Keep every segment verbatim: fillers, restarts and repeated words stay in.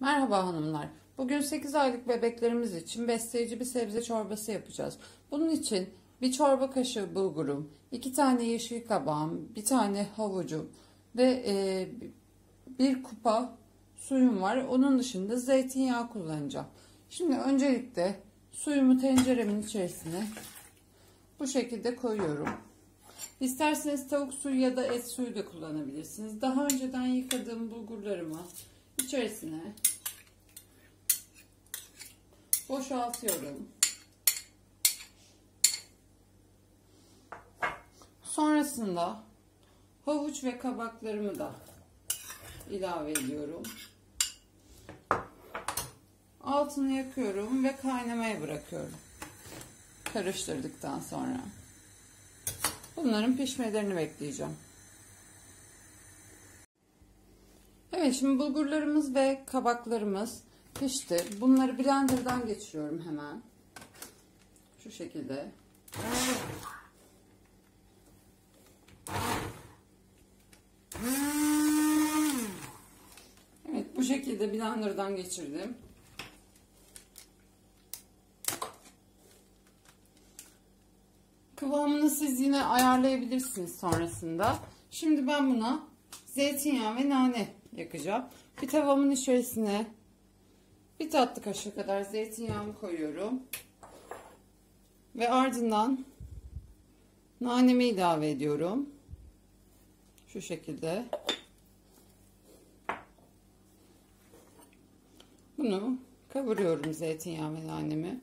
Merhaba hanımlar. Bugün sekiz aylık bebeklerimiz için besleyici bir sebze çorbası yapacağız. Bunun için bir çorba kaşığı bulgurum, iki tane yeşil kabağım, bir tane havucum ve e, bir kupa suyum var. Onun dışında zeytinyağı kullanacağım. Şimdi öncelikle suyumu tenceremin içerisine bu şekilde koyuyorum. İsterseniz tavuk suyu ya da et suyu da kullanabilirsiniz. Daha önceden yıkadığım bulgurlarımı İçerisine boşaltıyorum. Sonrasında havuç ve kabaklarımı da ilave ediyorum. Altını yakıyorum ve kaynamaya bırakıyorum. Karıştırdıktan sonra bunların pişmelerini bekleyeceğim. Evet, şimdi bulgurlarımız ve kabaklarımız pişti. Bunları blenderdan geçiriyorum hemen. Şu şekilde. Evet, bu şekilde blenderdan geçirdim. Kıvamını siz yine ayarlayabilirsiniz sonrasında. Şimdi ben buna zeytinyağı ve nane yakacağım. Bir tavamın içerisine bir tatlı kaşığı kadar zeytinyağımı koyuyorum. Ve ardından nanemi ilave ediyorum. Şu şekilde. Bunu kavuruyorum, zeytinyağı ve nanemi.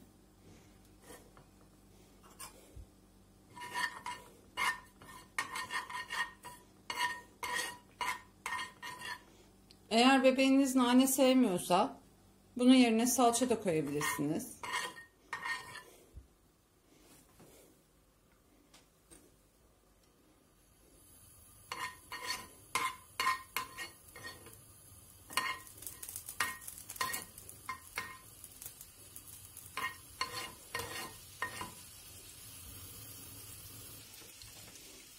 Eğer bebeğiniz nane sevmiyorsa bunun yerine salça da koyabilirsiniz.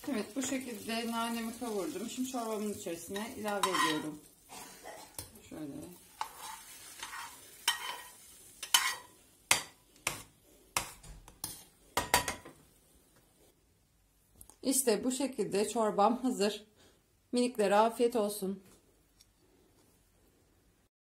Evet, bu şekilde nanemi kavurdum. Şimdi çorbamın içerisine ilave ediyorum. Şöyle. İşte bu şekilde çorbam hazır. Miniklere afiyet olsun.